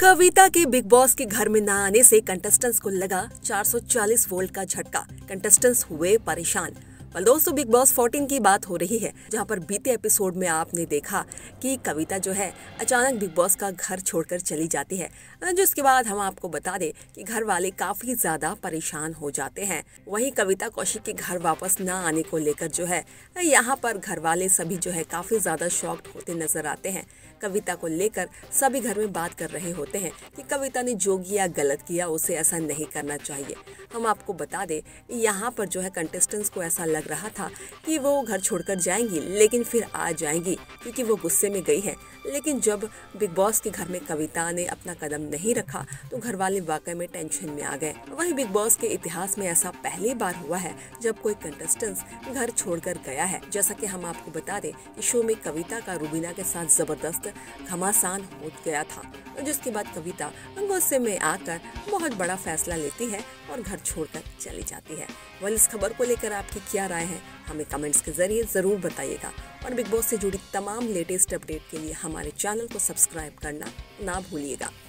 कविता के big boss के घर में न आने से कंटेस्टेंट्स को लगा 440 वोल्ट का झटका। कंटेस्टेंट्स हुए परेशान। पर दोस्तों, बिग बॉस 14 की बात हो रही है, जहां पर बीते एपिसोड में आपने देखा कि कविता जो है अचानक बिग बॉस का घर छोड़कर चली जाती है, जिसके बाद हम आपको बता दें कि घर वाले काफी ज्यादा परेशान हो जाते हैं। वहीं कविता कौशिक के घर वापस ना आने को लेकर जो है यहाँ पर घर वाले सभी जो है काफी ज्यादा शॉक्ड होते नजर आते हैं। कविता को लेकर सभी घर में बात कर रहे होते हैं कि कविता ने जो किया गलत किया, उसे ऐसा नहीं करना चाहिए। हम आपको बता दें यहाँ पर जो है कंटेस्टेंट्स को ऐसा लग रहा था कि वो घर छोड़कर जाएंगी लेकिन फिर आ जाएंगी क्योंकि वो गुस्से में गई है, लेकिन जब बिग बॉस के घर में कविता ने अपना कदम नहीं रखा तो घर वाले वाकई में टेंशन में आ गए। वहीं बिग बॉस के इतिहास में ऐसा पहली बार हुआ है जब कोई कंटेस्टेंट्स घर छोड़कर गया है। जैसा कि हम आपको बता दें कि शो में कविता का रूबीना के साथ जबरदस्त घमासान हो गया था, जिसके बाद कविता गुस्से में आकर बहुत बड़ा फैसला लेती है और घर छोड़कर चली जाती है। वही इस खबर को लेकर आपकी क्या राय है, हमें कमेंट्स के जरिए जरूर बताइएगा। और बिग बॉस से जुड़ी तमाम लेटेस्ट अपडेट के लिए हमारे चैनल को सब्सक्राइब करना ना भूलिएगा।